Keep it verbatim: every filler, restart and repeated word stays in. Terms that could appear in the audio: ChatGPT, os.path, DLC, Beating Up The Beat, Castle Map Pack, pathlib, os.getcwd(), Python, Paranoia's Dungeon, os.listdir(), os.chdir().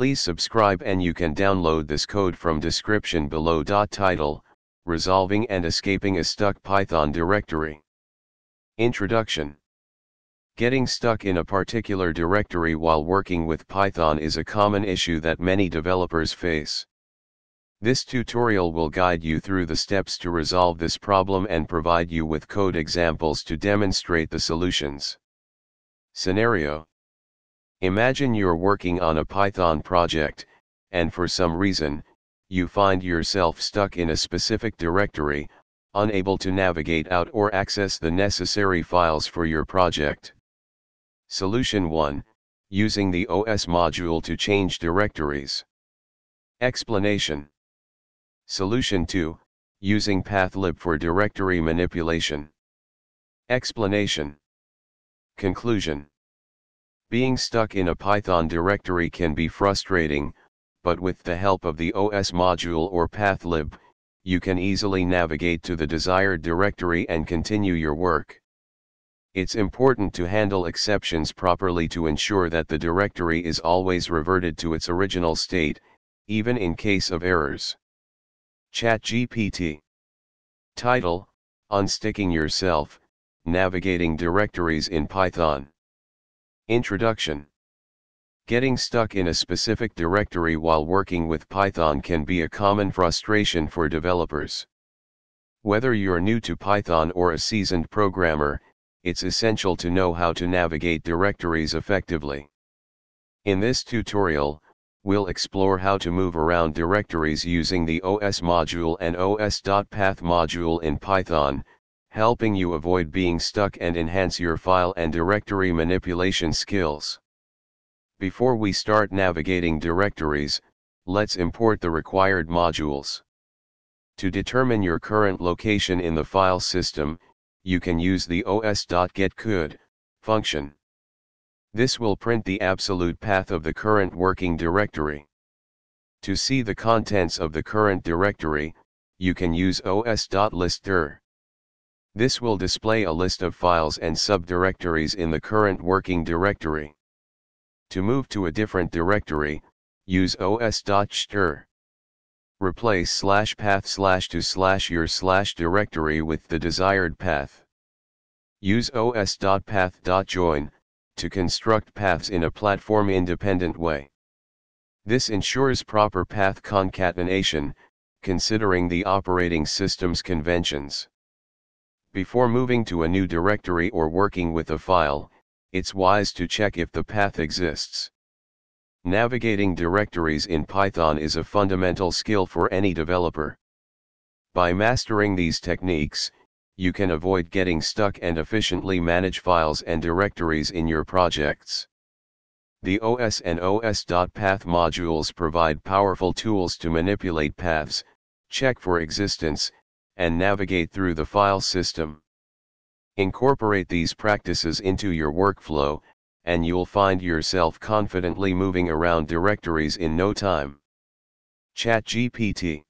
Please subscribe, and you can download this code from description below. Title: Resolving and Escaping a Stuck Python Directory. Introduction. Getting stuck in a particular directory while working with Python is a common issue that many developers face. This tutorial will guide you through the steps to resolve this problem and provide you with code examples to demonstrate the solutions. Scenario. Imagine you're working on a Python project, and for some reason, you find yourself stuck in a specific directory, unable to navigate out or access the necessary files for your project. Solution one. Using the O S module to change directories. Explanation. Solution two. Using pathlib for directory manipulation. Explanation. Conclusion. Being stuck in a Python directory can be frustrating, but with the help of the O S module or pathlib, you can easily navigate to the desired directory and continue your work. It's important to handle exceptions properly to ensure that the directory is always reverted to its original state, even in case of errors. ChatGPT. Title: Unsticking Yourself, Navigating Directories in Python. Introduction. Getting stuck in a specific directory while working with Python can be a common frustration for developers. Whether you're new to Python or a seasoned programmer, it's essential to know how to navigate directories effectively. In this tutorial, we'll explore how to move around directories using the O S module and O S.path module in Python, helping you avoid being stuck and enhance your file and directory manipulation skills. Before we start navigating directories, let's import the required modules. To determine your current location in the file system, you can use the O S.getcwd() function. This will print the absolute path of the current working directory. To see the contents of the current directory, you can use O S.listdir. This will display a list of files and subdirectories in the current working directory. To move to a different directory, use O S.chdir. Replace slash path slash to slash your slash directory with the desired path. Use O S.path.join to construct paths in a platform-independent way. This ensures proper path concatenation, considering the operating system's conventions. Before moving to a new directory or working with a file, it's wise to check if the path exists. Navigating directories in Python is a fundamental skill for any developer. By mastering these techniques, you can avoid getting stuck and efficiently manage files and directories in your projects. The O S and O S.path modules provide powerful tools to manipulate paths, check for existence, and navigate through the file system. Incorporate these practices into your workflow, and you'll find yourself confidently moving around directories in no time. ChatGPT.